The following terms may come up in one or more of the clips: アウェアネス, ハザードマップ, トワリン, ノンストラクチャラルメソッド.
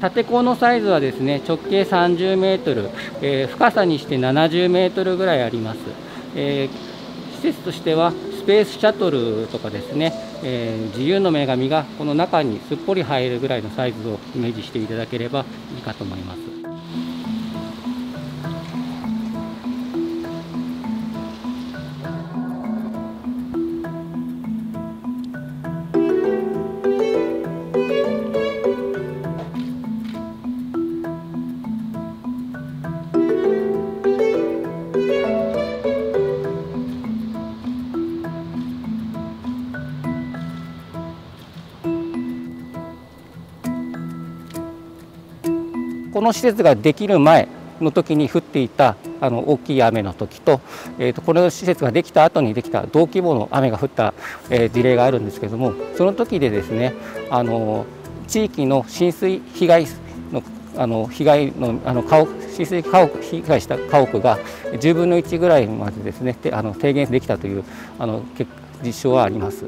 立坑のサイズはですね、直径30メートル、深さにして70メートルぐらいあります。施設としてはスペースシャトルとかですね、自由の女神がこの中にすっぽり入るぐらいのサイズをイメージしていただければいいかと思います。この施設ができる前の時に降っていた大きい雨の時と、この施設ができた後にできた同規模の雨が降った、事例があるんですけれども、その時でですね、地域の浸水被害の浸水家屋被害した家屋が10分の1ぐらいまでですね、低減できたという実証はあります。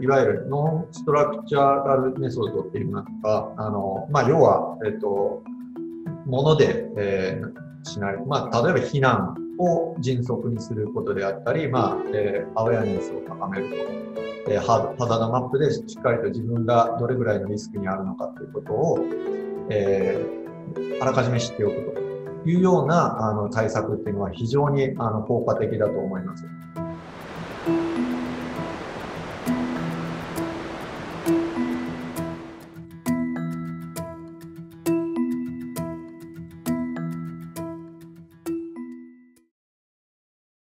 いわゆるノンストラクチャラルメソッドっていうのが、要は、物で、しない、例えば避難を迅速にすることであったり、アウェアネスを高めると、ハザードマップでしっかりと自分がどれぐらいのリスクにあるのかということを、あらかじめ知っておくというような対策っていうのは非常に効果的だと思います。